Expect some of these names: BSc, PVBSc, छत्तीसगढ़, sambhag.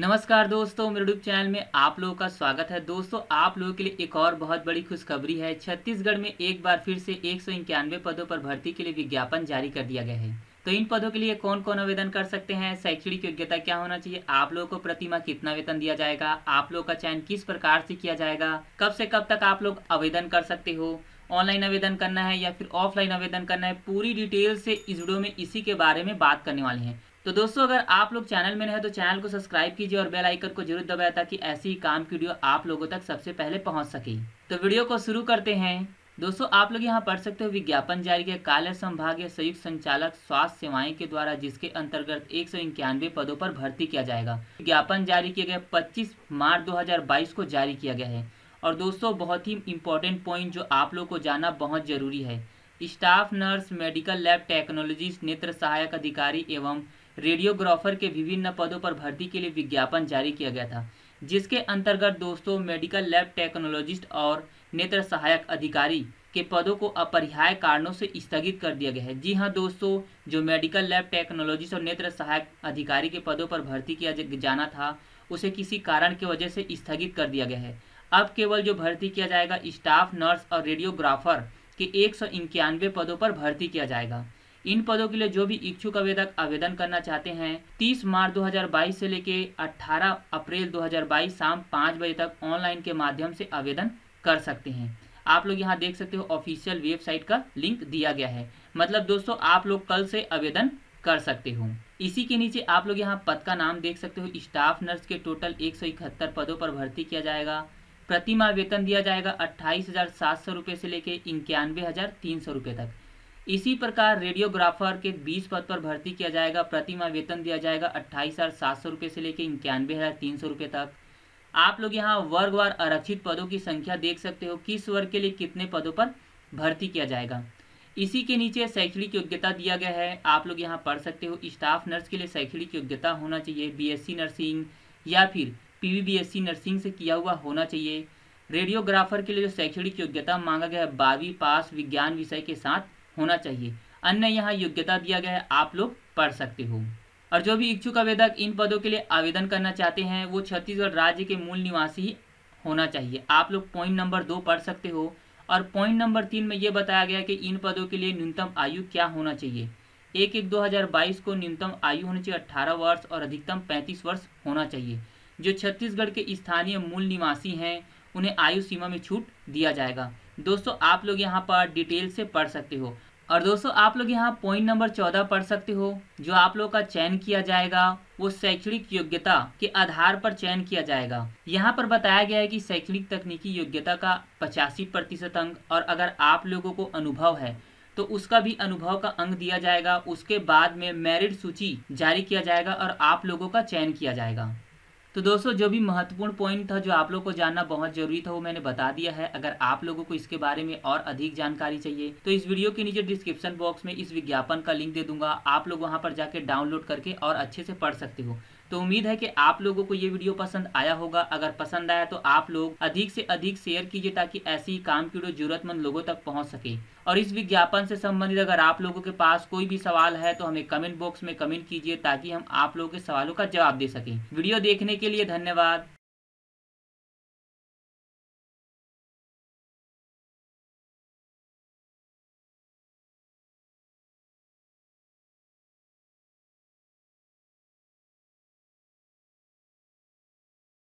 नमस्कार दोस्तों, मेरे यूट्यूब चैनल में आप लोगों का स्वागत है। दोस्तों, आप लोगों के लिए एक और बहुत बड़ी खुशखबरी है। छत्तीसगढ़ में एक बार फिर से 191 पदों पर भर्ती के लिए विज्ञापन जारी कर दिया गया है। तो इन पदों के लिए कौन कौन आवेदन कर सकते हैं, शैक्षणिक योग्यता क्या होना चाहिए, आप लोगों को प्रतिमाह कितना वेतन दिया जाएगा, आप लोगों का चयन किस प्रकार से किया जाएगा, कब से कब तक आप लोग आवेदन कर सकते हो, ऑनलाइन आवेदन करना है या फिर ऑफलाइन आवेदन करना है, पूरी डिटेल से इस वीडियो में इसी के बारे में बात करने वाले हैं। तो दोस्तों, अगर आप लोग चैनल में नए हैं तो चैनल को सब्सक्राइब कीजिए और बेल आइकन को जरूर दबाएं ताकि ऐसी ही काम की वीडियो आप लोगों तक सबसे पहले पहुंच सके। तो वीडियो को शुरू करते हैं। दोस्तों, आप लोग यहां पढ़ सकते हो, विज्ञापन जारी किया कार्यालय संभागीय संयुक्त संचालक स्वास्थ्य सेवाएं के द्वारा, जिसके अंतर्गत 191 पदों पर भर्ती किया जाएगा। विज्ञापन जारी किया गया 25 मार्च 2022 को जारी किया गया है। और दोस्तों, बहुत ही इंपॉर्टेंट पॉइंट जो आप लोग को जाना बहुत जरूरी है, staff nurse, medical lab technologist, नेत्र सहायक अधिकारी एवं रेडियोग्राफर के विभिन्न पदों पर भर्ती के लिए विज्ञापन जारी किया गया था, जिसके अंतर्गत दोस्तों मेडिकल लैब टेक्नोलॉजिस्ट और नेत्र सहायक अधिकारी के पदों को अपरिहार्य कारणों से स्थगित कर दिया गया है। जी हां दोस्तों, जो मेडिकल लैब टेक्नोलॉजिस्ट और नेत्र सहायक अधिकारी के पदों पर भर्ती किया जाना था, उसे किसी कारण की वजह से स्थगित कर दिया गया है। अब केवल जो भर्ती किया जाएगा, स्टाफ नर्स और रेडियोग्राफर के 191 पदों पर भर्ती किया जाएगा। इन पदों के लिए जो भी इच्छुक आवेदक आवेदन करना चाहते हैं, 30 मार्च 2022 से लेकर 18 अप्रैल 2022 शाम 5 बजे तक ऑनलाइन के माध्यम से आवेदन कर सकते हैं। आप लोग यहां देख सकते हो, ऑफिशियल वेबसाइट का लिंक दिया गया है। मतलब दोस्तों, आप लोग कल से आवेदन कर सकते हो। इसी के नीचे आप लोग यहाँ पद का नाम देख सकते हो। स्टाफ नर्स के टोटल 171 पदों पर भर्ती किया जाएगा। प्रतिमाह वेतन दिया जाएगा 28,700 रुपये से लेकर 91,300 रुपये तक। इसी प्रकार रेडियोग्राफर के 20 पद पर भर्ती किया जाएगा। प्रतिमाह वेतन दिया जाएगा 28,700 रुपये से लेकर 91,300 रुपये तक। आप लोग यहाँ वर्गवार आरक्षित पदों की संख्या देख सकते हो, किस वर्ग के लिए कितने पदों पर भर्ती किया जाएगा। इसी के नीचे शैक्षणिक योग्यता दिया गया है। आप लोग यहाँ पढ़ सकते हो, स्टाफ नर्स के लिए शैक्षणिक योग्यता होना चाहिए BSc नर्सिंग या फिर PVBSc नर्सिंग से किया हुआ होना चाहिए। रेडियोग्राफर के लिए जो शैक्षणिक योग्यता मांगा गया है, 12वीं पास विज्ञान विषय के साथ होना चाहिए। अन्य यहाँ योग्यता दिया गया है, आप लोग पढ़ सकते हो। और जो भी इच्छुक आवेदक इन पदों के लिए आवेदन करना चाहते हैं, वो छत्तीसगढ़ राज्य के मूल निवासी ही होना चाहिए। आप लोग पॉइंट नंबर 2 पढ़ सकते हो। और पॉइंट नंबर 3 में ये बताया गया कि इन पदों के लिए न्यूनतम आयु क्या होना चाहिए। 1/1/2022 को न्यूनतम आयु होनी चाहिए 18 वर्ष और अधिकतम 35 वर्ष होना चाहिए। जो छत्तीसगढ़ के स्थानीय मूल निवासी हैं, उन्हें आयु सीमा में छूट दिया जाएगा। दोस्तों, आप लोग यहाँ पर डिटेल से पढ़ सकते हो। और दोस्तों, आप लोग यहाँ पॉइंट नंबर 14 पढ़ सकते हो। जो आप लोग का चयन किया जाएगा, वो शैक्षणिक योग्यता के आधार पर चयन किया जाएगा। यहाँ पर बताया गया है कि शैक्षणिक तकनीकी योग्यता का 85% अंक, और अगर आप लोगों को अनुभव है तो उसका भी अनुभव का अंक दिया जाएगा। उसके बाद में मेरिट सूची जारी किया जाएगा और आप लोगों का चयन किया जाएगा। तो दोस्तों, जो भी महत्वपूर्ण पॉइंट था, जो आप लोग को जानना बहुत जरूरी था, वो मैंने बता दिया है। अगर आप लोगों को इसके बारे में और अधिक जानकारी चाहिए तो इस वीडियो के नीचे डिस्क्रिप्शन बॉक्स में इस विज्ञापन का लिंक दे दूंगा। आप लोग वहां पर जाके डाउनलोड करके और अच्छे से पढ़ सकते हो। तो उम्मीद है कि आप लोगों को ये वीडियो पसंद आया होगा। अगर पसंद आया तो आप लोग अधिक से अधिक शेयर कीजिए ताकि ऐसी ही काम की वीडियो जरूरतमंद लोगों तक पहुंच सके। और इस विज्ञापन से संबंधित अगर आप लोगों के पास कोई भी सवाल है तो हमें कमेंट बॉक्स में कमेंट कीजिए ताकि हम आप लोगों के सवालों का जवाब दे सकें। वीडियो देखने के लिए धन्यवाद।